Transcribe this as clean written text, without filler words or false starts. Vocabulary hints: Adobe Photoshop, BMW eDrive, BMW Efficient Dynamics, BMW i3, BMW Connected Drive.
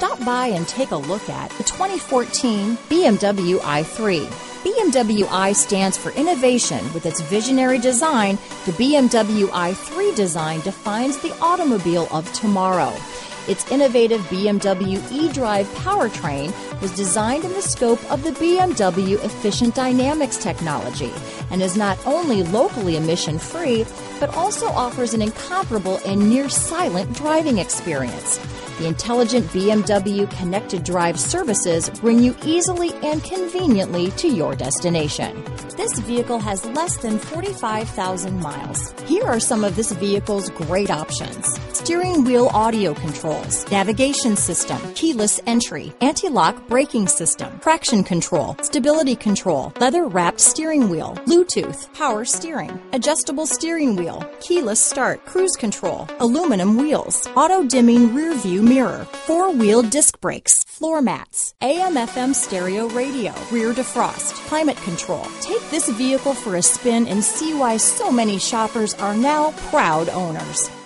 Stop by and take a look at the 2014 BMW i3. BMW i stands for innovation. With its visionary design, the BMW i3 design defines the automobile of tomorrow. Its innovative BMW eDrive powertrain was designed in the scope of the BMW Efficient Dynamics technology and is not only locally emission-free, but also offers an incomparable and near-silent driving experience. The intelligent BMW Connected Drive services bring you easily and conveniently to your destination. This vehicle has less than 45,000 miles. Here are some of this vehicle's great options: steering wheel audio controls, navigation system, keyless entry, anti-lock braking system, traction control, stability control, leather-wrapped steering wheel, Bluetooth, power steering, adjustable steering wheel, keyless start, cruise control, aluminum wheels, auto-dimming rear view mirror, four-wheel disc brakes, floor mats, AM/FM stereo radio, rear defrost, climate control. Take this vehicle for a spin and see why so many shoppers are now proud owners.